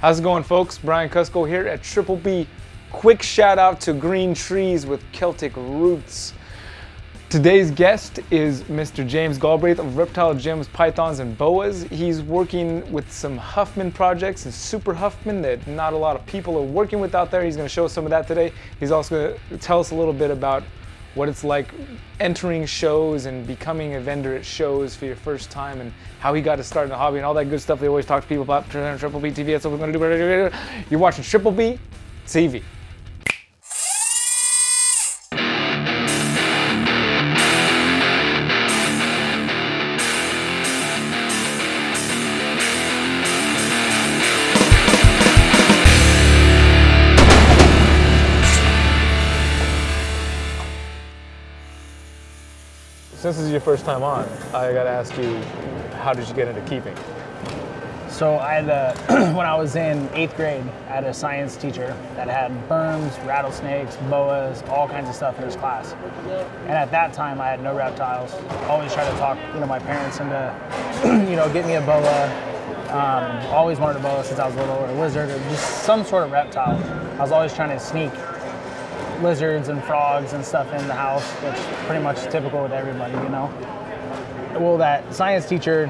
How's it going, folks? Brian Cusco here at Triple B. Quick shout out to Green Trees with Celtic Roots. Today's guest is Mr. James Galbraith of Reptile Gems, Pythons, and Boas. He's working with some Huffman projects and Super Huffman that not a lot of people are working with out there. He's going to show us some of that today. He's also going to tell us a little bit about what it's like entering shows and becoming a vendor at shows for your first time and how he got to start in the hobby and all that good stuff they always talk to people about. Triple B TV, that's what we're going to do. You're watching Triple B TV. Since this is your first time on, I gotta ask you, how did you get into keeping? So I had when I was in 8th grade, I had a science teacher that had berms, rattlesnakes, boas, all kinds of stuff in his class. And at that time, I had no reptiles. Always tried to talk, my parents into, get me a boa. Always wanted a boa since I was little, or a lizard, or just some sort of reptile. I was always trying to sneak lizards and frogs and stuff in the house, which is pretty much typical with everybody, Well, that science teacher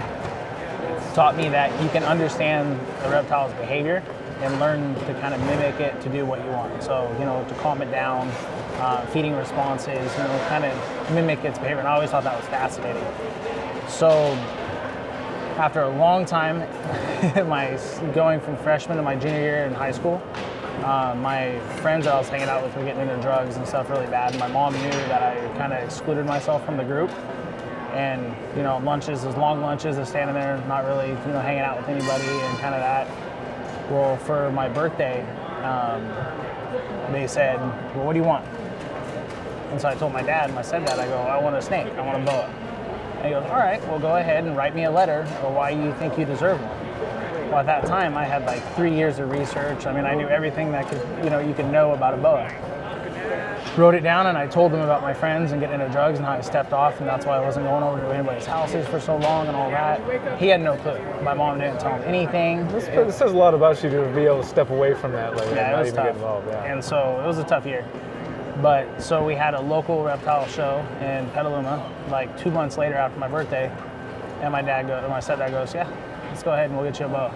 taught me that you can understand the reptile's behavior and learn to kind of mimic it to do what you want. So, to calm it down, feeding responses, kind of mimic its behavior. And I always thought that was fascinating. So after a long time, going from freshman to my junior year in high school, my friends that I was hanging out with were getting into drugs and stuff really bad. My mom knew that I kind of excluded myself from the group. And, lunches, those long lunches of standing there, not really, hanging out with anybody and kind of that. Well, for my birthday, they said, well, what do you want? And so I told my dad, my stepdad, I go, I want a snake, I want a boa. And he goes, all right, well, go ahead and write me a letter of why you think you deserve one. Well, at that time, I had like 3 years of research. I mean, I knew everything that you could know about a boa. Wrote it down, and I told them about my friends and getting into drugs and how I stepped off, and that's why I wasn't going over to anybody's houses for so long and all that. He had no clue. My mom didn't tell him anything. This says a lot about you to be able to step away from that, yeah, not even get involved. Yeah. And so it was a tough year. But so we had a local reptile show in Petaluma, like 2 months later after my birthday, and my stepdad goes, yeah, let's go ahead and we'll get you a boa.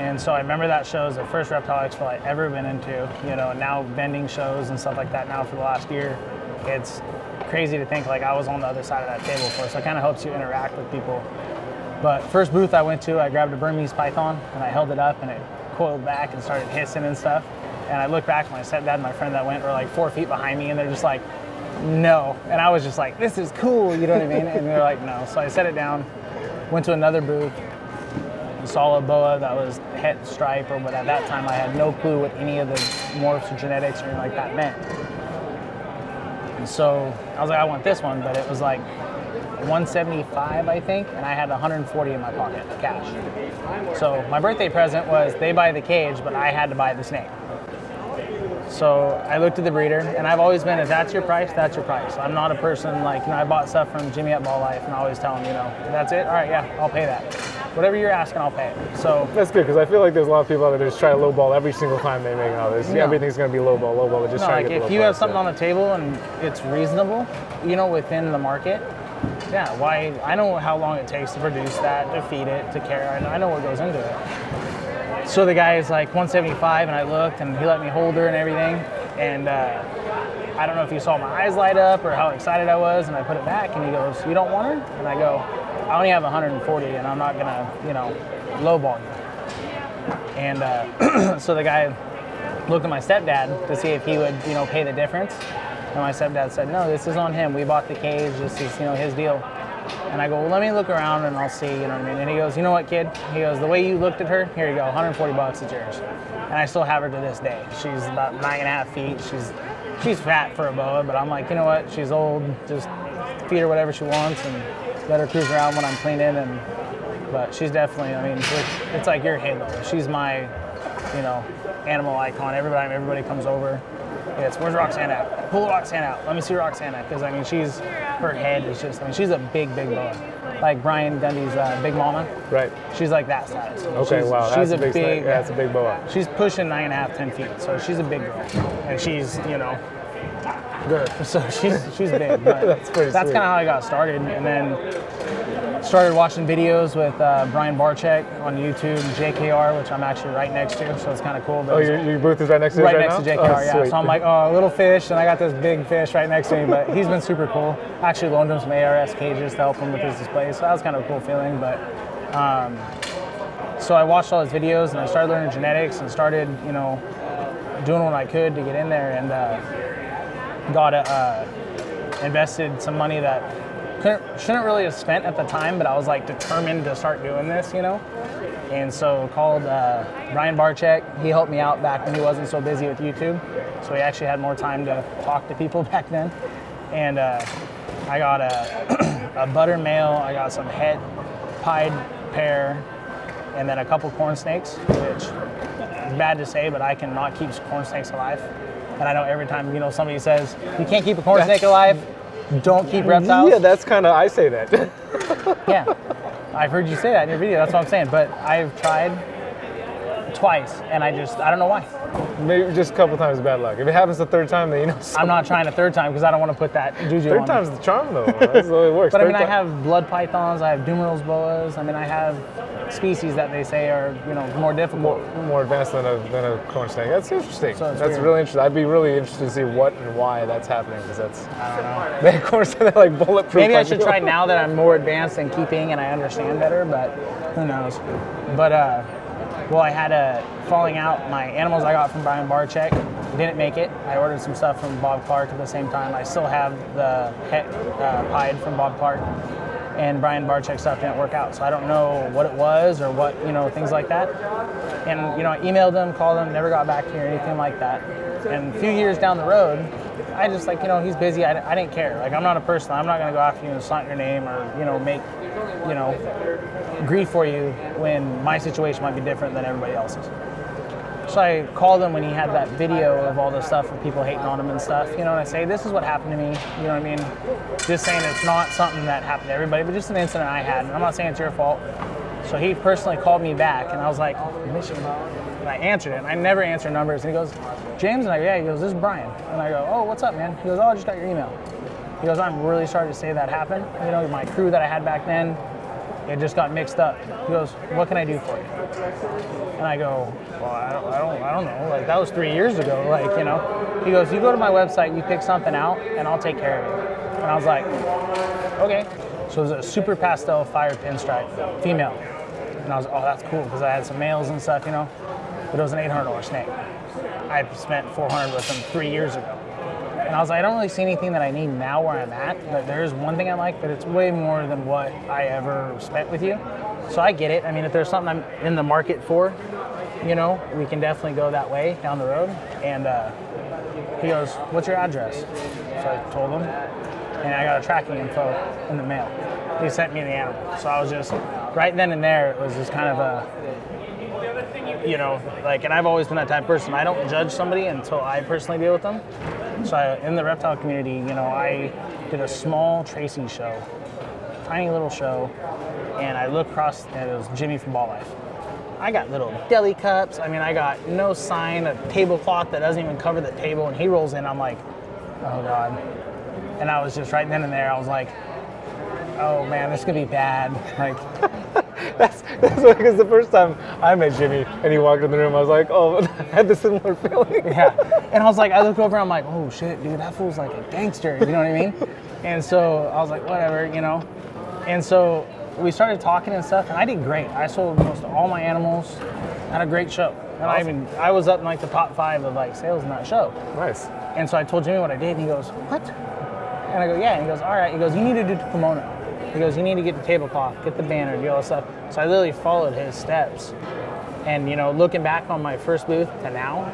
And so I remember that show was the first reptile expo I'd ever been into, and now vending shows and stuff like that now for the last year. It's crazy to think I was on the other side of that table for, so it kind of helps you interact with people. But first booth I went to, I grabbed a Burmese python and I held it up and it coiled back and started hissing and stuff. And I looked back, my stepdad and my friend that went were 4 feet behind me and they're just like, no. And I was just like, this is cool, And they're like, no. So I set it down. Went to another booth, saw a boa that was het stripe, but at that time I had no clue what any of the morphs or genetics or anything like that meant. And so I was like, I want this one, but it was like 175, I think, and I had 140 in my pocket, cash. So my birthday present was they buy the cage, but I had to buy the snake. So I looked at the breeder, and I've always been, if that's your price, that's your price. I'm not a person I bought stuff from Jimmy at Ball Life, and I always tell him, that's it? All right, yeah, I'll pay that. Whatever you're asking, I'll pay it. So that's good, because I feel like there's a lot of people out there that just try to lowball every single time they make an order. No. Everything's going to be lowball. Just try to get the low price. If you have something on the table and it's reasonable, within the market, yeah, why? I know how long it takes to produce that, to feed it, to care. I know what goes into it. So the guy is like 175, and I looked, and he let me hold her and everything. And I don't know if you saw my eyes light up or how excited I was, and I put it back, and he goes, you don't want her? And I go, I only have 140, and I'm not gonna, lowball you. And so the guy looked at my stepdad to see if he would, pay the difference. And my stepdad said, no, this is on him. We bought the cage, this is, his deal. And I go, well, let me look around and I'll see, And he goes, you know what, kid? He goes, the way you looked at her, here you go, 140 bucks, it's yours. And I still have her to this day. She's about 9.5 feet. She's fat for a boa, but I'm like, you know what? She's old, just feed her whatever she wants and let her cruise around when I'm cleaning. But she's definitely, it's like your halo. She's my, animal icon. Everybody comes over. It's, where's Roxanne at? Pull Roxanne out. Let me see Roxanne at, because, her head is just, she's a big, big boa. like Brian Dundee's big mama. Right. She's like that size. Okay, she's, wow, she's that's a big yeah, that's a big boa. She's pushing 9.5, 10 feet, so she's a big girl, and she's, you know, good. So she's big. But that's pretty. That's kind of how I got started, and then started watching videos with Brian Barczyk on YouTube, JKR, which I'm actually right next to, so it's kind of cool. But oh, your booth is right next to right next to JKR. Oh, yeah. Sweet. So I'm like, oh, little fish, and I got this big fish right next to me. But he's been super cool. I actually loaned him some ARS cages to help him with his displays, so that was kind of a cool feeling. But so I watched all his videos, and I started learning genetics, and started, you know, doing what I could to get in there, and. Got invested some money that shouldn't really have spent at the time, but I was like determined to start doing this, you know. And so called Brian Barczyk. He helped me out back when he wasn't so busy with YouTube, so he actually had more time to talk to people back then. And I got a butter male, I got some het pied pair, and then a couple corn snakes, which bad to say, but I cannot keep corn snakes alive. And I know every time, you know, somebody says, you can't keep a corn snake alive, don't keep reptiles. Yeah, that's kind of, I say that. Yeah, I've heard you say that in your video, that's what I'm saying. But I've tried twice, and I don't know why. Maybe just a couple times bad luck. If it happens the third time, then you know something. I'm not trying a third time because I don't want to put that juju on. Third time's the charm, though. That's the way it works. But I mean, I have blood pythons, I have Dumeril's boas, I mean, I have species that they say are, you know, more difficult. More advanced than a corn snake. That's interesting. So that's weird. Really interesting. I'd be really interested to see what and why that's happening, because that's, I don't know. They, of course, they're like bulletproof. Maybe I should try now that I'm more advanced in keeping and I understand better, but who knows. But, well, I had a falling out. My animals I got from Brian Barczyk didn't make it. I ordered some stuff from Bob Clark at the same time. I still have the het pied from Bob Clark, and Brian Barczyk stuff didn't work out. So I don't know what it was or what, you know, things like that. And, you know, I emailed them, called them, never got back to me or anything like that. And a few years down the road, I just like, you know, he's busy. I didn't care. Like, I'm not a person. I'm not going to go after you and slap your name or, you know, make, you know, grief for you when my situation might be different than everybody else's. So I called him when he had that video of all the stuff of people hating on him and stuff, you know, and I say, this is what happened to me, you know what I mean? Just saying it's not something that happened to everybody, but just an incident I had, and I'm not saying it's your fault. So he personally called me back, and I was like, Michigan. And I answered it, and I never answer numbers. And he goes, James? And I go, yeah. He goes, this is Brian. And I go, oh, what's up, man? He goes, oh, I just got your email. He goes, I'm really sorry to say that happened. You know, my crew that I had back then, it just got mixed up. He goes, what can I do for you? And I go, well, I don't know. Like, that was 3 years ago, like, you know. He goes, you go to my website, you pick something out, and I'll take care of it. And I was like, okay. So it was a super pastel fire pinstripe, female. And I was, oh, that's cool, because I had some males and stuff, you know. But it was an $800 snake. I spent $400 with them 3 years ago. And I was like, I don't really see anything that I need now where I'm at, but there is one thing I like, but it's way more than what I ever spent with you. So I get it. I mean, if there's something I'm in the market for, you know, we can definitely go that way down the road. And he goes, what's your address? So I told him, and I got a tracking info in the mail. He sent me the animal. So I was just, right then and there, it was just kind of a, you know, like, and I've always been that type of person. I don't judge somebody until I personally deal with them. So in the reptile community, you know, I did a small tracing show, tiny little show, and I looked across, and it was Jimmy from Ball Life. I got little deli cups. I mean, I got no sign, a tablecloth that doesn't even cover the table, and he rolls in. I'm like, oh, God. And I was just right then and there, I was like, oh, man, this could be bad. Like, that's because the first time I met Jimmy and he walked in the room, I was like, oh, I had the similar feeling. Yeah. And I was like, I looked over, I'm like, oh, shit, dude, that fool's like a gangster. You know what I mean? And so I was like, whatever, you know. And so we started talking and stuff, and I did great. I sold most of all my animals. Had a great show. And awesome. I was up in like the top 5 of like sales in that show. Nice. And so I told Jimmy what I did, and he goes, what? And I go, yeah. And he goes, all right. He goes, you need to do Pomona. He goes, you need to get the tablecloth, get the banner, do all this stuff. So I literally followed his steps. And, you know, looking back on my first booth to now,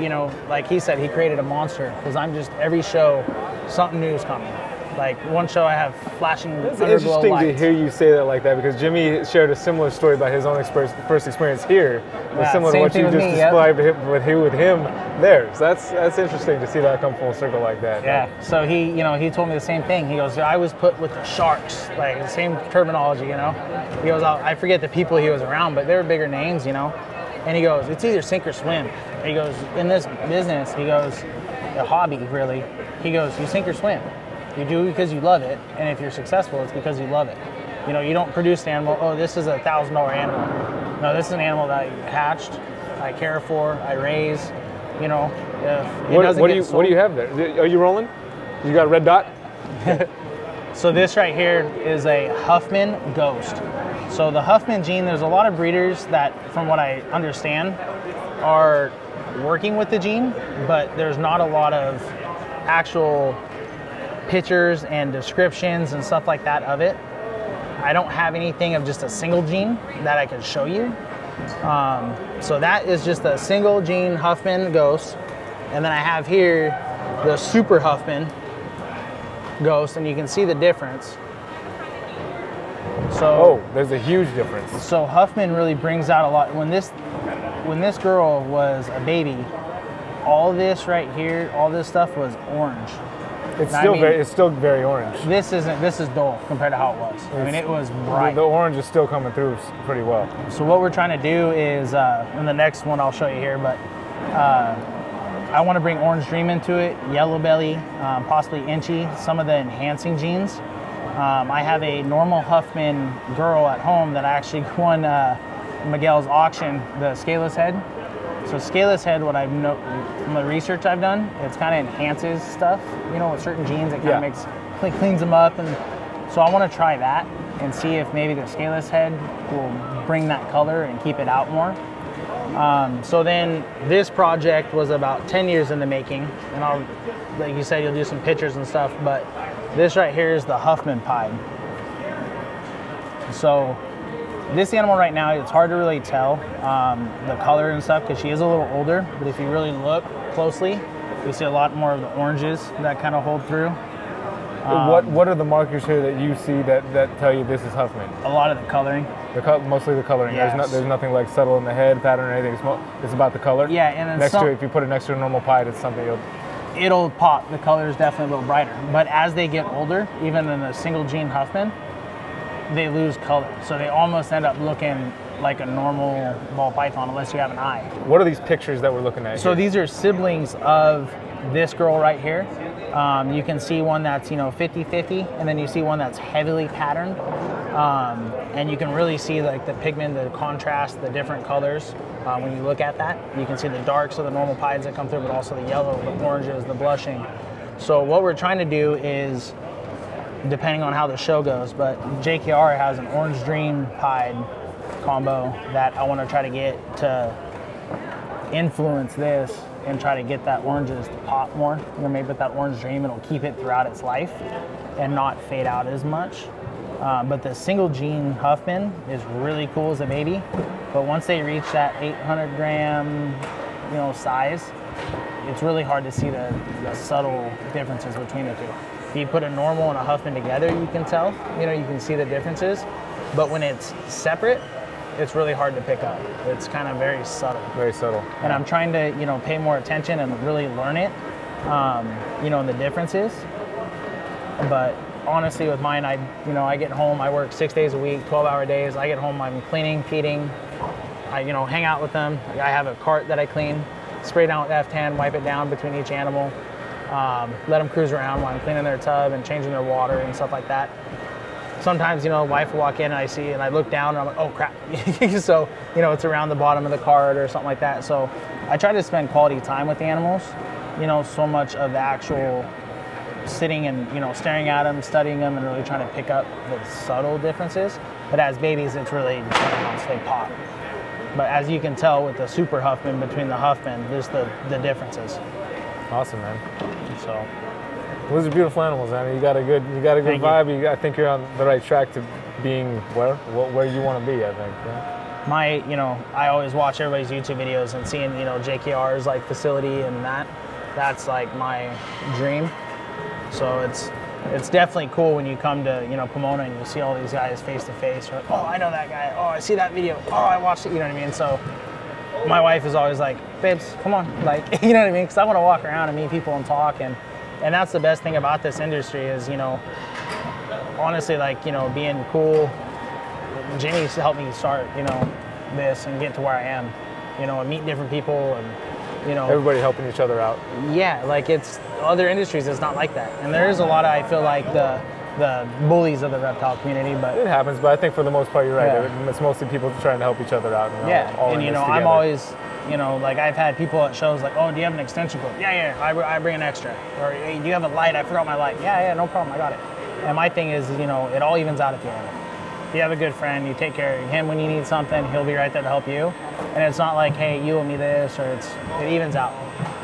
you know, like he said, he created a monster, because I'm just, every show, something new is coming. Like one show I have flashing underglow lights. It's interesting to hear you say that like that, because Jimmy shared a similar story about his own first experience here. Yeah, similar to what you just described with him there. So that's interesting to see that come full circle like that. Yeah. Right? So he, you know, he told me the same thing. He goes, I was put with the sharks, like the same terminology, you know. He goes, I forget the people he was around, but they were bigger names, you know. And he goes, it's either sink or swim. And he goes, in this business, he goes, a hobby really, he goes, you sink or swim. You do it because you love it, and if you're successful, it's because you love it. You know, you don't produce an animal, oh, this is a $1,000 animal. No, this is an animal that I hatched, I care for, I raise, you know. What do you have there? Are you rolling? You got a red dot? So this right here is a Huffman ghost. So the Huffman gene, there's a lot of breeders that, from what I understand, are working with the gene, but there's not a lot of actual pictures and descriptions and stuff like that of it. I don't have anything of just a single gene that I can show you. So that is just a single gene Huffman ghost. And then I have here the super Huffman ghost, and you can see the difference. So, oh, there's a huge difference. So Huffman really brings out a lot. When this girl was a baby, all this right here, all this stuff was orange. It's still, it's still very orange. This is dull compared to how it was. I mean, it was bright. The orange is still coming through pretty well. So what we're trying to do is, in the next one I'll show you here, but I want to bring Orange Dream into it, Yellow Belly, possibly Inchy, some of the enhancing genes. I have a normal Huffman girl at home that I actually won Miguel's auction, the Scaleless Head. So Scaleless Head, what I've from the research I've done, it's kind of enhances stuff, you know, with certain genes, it kind of cleans them up, and so I want to try that and see if maybe the Scaleless Head will bring that color and keep it out more. So then this project was about 10 years in the making, and I'll, like you said, you'll do some pictures and stuff, but this right here is the Huffman pied. So this animal right now, it's hard to really tell the color and stuff because she is a little older, but if you really look closely, you see a lot more of the oranges that kind of hold through. What are the markers here that you see that tell you this is Huffman? A lot of the coloring. Mostly the coloring. Yes. There's nothing like subtle in the head pattern or anything. It's about the color. Yeah, and then if you put it next to a normal pied, it's something it'll pop. The color is definitely a little brighter. But as they get older, even in a single gene Huffman, they lose color, so they almost end up looking like a normal ball python unless you have an eye. What are these pictures that we're looking at? So here? These are siblings of this girl right here. You can see one that's, you know, 50-50, and then you see one that's heavily patterned, and you can really see like the pigment, the contrast, the different colors. When you look at that, you can see the darks of the normal pieds that come through, but also the yellow, the oranges, the blushing. So what we're trying to do is, depending on how the show goes, but JKR has an Orange Dream pied combo that I want to try to get to influence this and try to get that oranges to pop more. You know, maybe with that Orange Dream, it'll keep it throughout its life and not fade out as much. But the single gene Huffman is really cool as a baby, but once they reach that 800 gram, you know, size, it's really hard to see the subtle differences between the two. If you put a normal and a Huffman together, you can tell, you know, you can see the differences, but when it's separate, it's really hard to pick up. It's kind of very subtle. Very subtle. And I'm trying to, you know, pay more attention and really learn it, you know, and the differences. But honestly with mine, you know, I get home, I work 6 days a week, 12-hour days. I get home, I'm cleaning, feeding, I, you know, hang out with them. I have a cart that I clean, spray down with F10, wipe it down between each animal. Let them cruise around while I'm cleaning their tub and changing their water and stuff like that. Sometimes, you know, wife will walk in and I look down and I'm like, oh crap. So, you know, it's around the bottom of the cart or something like that. So I try to spend quality time with the animals, you know, so much of the actual sitting and, you know, staring at them, studying them, and really trying to pick up the subtle differences. But as babies, it's really, they pop. But as you can tell with the super Huffman, between the Huffman, there's the differences. Awesome, man. So, those are beautiful animals, man. You got a good vibe. I think you're on the right track to being where you want to be. I think. Yeah. You know, I always watch everybody's YouTube videos and seeing, you know, JKR's like facility and that's like my dream. So it's, It's definitely cool when you come to, you know, Pomona and you see all these guys face to face. You're like, oh, I know that guy. Oh, I see that video. Oh, I watched it. You know what I mean? So my wife is always like, babes, come on. Like, you know what I mean? Because I want to walk around and meet people and talk. And that's the best thing about this industry is, you know, honestly, like, you know, being cool. Jimmy's helped me start, you know, this and get to where I am, you know, and meet different people and, you know. Everybody helping each other out. Yeah, like it's, other industries it's not like that. And there is a lot of, I feel like, the bullies of the reptile community, but. It happens, but I think for the most part, you're right. Yeah. It's mostly people trying to help each other out. You know, yeah, all and you know, together. I'm always, you know, like I've had people at shows like, oh, do you have an extension cord? Yeah, yeah, I bring an extra. Or hey, do you have a light? I forgot my light. Yeah, yeah, no problem, I got it. And my thing is, you know, it all evens out at the end. You have a good friend, you take care of him when you need something, he'll be right there to help you. And it's not like, hey, you owe me this, or it's, it evens out.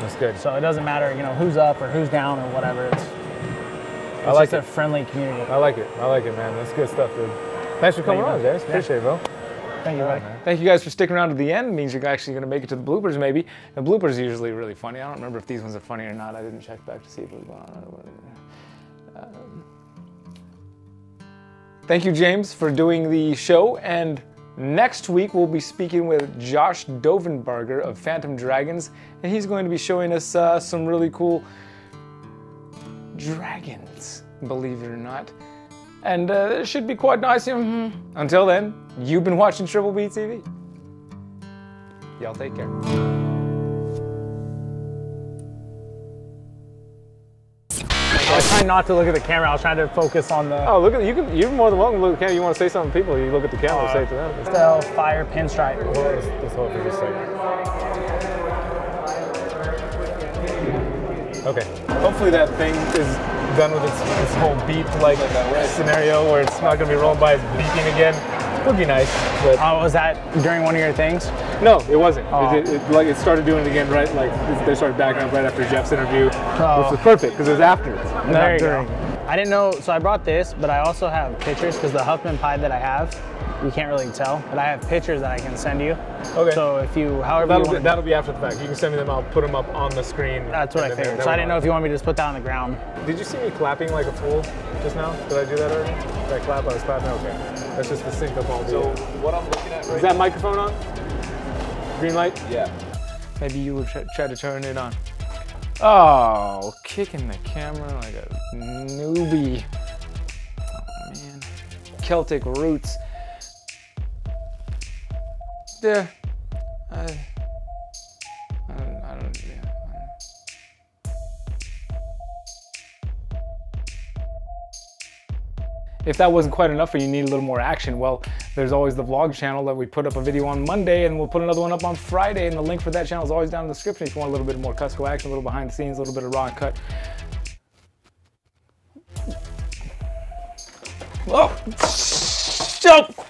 That's good. So it doesn't matter, you know, who's up or who's down or whatever. It's like just a friendly community. I like it, man. That's good stuff, dude. Thanks for coming on, James. Appreciate it, bro. Thank you, buddy. Thank you guys for sticking around to the end. It means you're actually going to make it to the bloopers, maybe. The bloopers are usually really funny. I don't remember if these ones are funny or not. I didn't check back to see if it was going on or whatever. Thank you, James, for doing the show, and next week we'll be speaking with Josh Dovenbarger of Phantom Dragons, and he's going to be showing us some really cool dragons, believe it or not. And it should be quite nice. Mm-hmm. Until then, you've been watching Triple B TV. Y'all take care. I was trying not to look at the camera. I was trying to focus on the. Oh, look at you! You're more than welcome to look at the camera. You want to say something to people? You look at the camera, say it to them. Still, fire pinstripe. This whole thing is safe. Okay. Hopefully that thing is done with its whole beep-like scenario where it's not going to be rolled by its beeping again. Would be nice. But was that during one of your things? No, it wasn't. Oh. It started doing it again, right? Like they started backing up right after Jeff's interview, which was perfect because it was after. There you go. I didn't know, so I brought this, but I also have pictures because the Huffman pied that I have, you can't really tell, but I have pictures that I can send you. Okay. So if you, however you want to, that'll be after the fact. You can send me them. I'll put them up on the screen. That's what I figured. So I didn't know if you want me to just put that on the ground. Did you see me clapping like a fool just now? Did I do that already? Did I clap? I was clapping. Okay. That's just the sync up all day. So what I'm looking at right now. Is that microphone on? Green light? Yeah. Maybe you would try to turn it on. Oh, kicking the camera like a newbie. Oh, man. Celtic roots. Yeah, I don't yeah. If that wasn't quite enough or you need a little more action, well, there's always the vlog channel that we put up a video on Monday, and we'll put another one up on Friday, and the link for that channel is always down in the description if you want a little bit more Cusco action, a little behind the scenes, a little bit of raw and cut. Oh!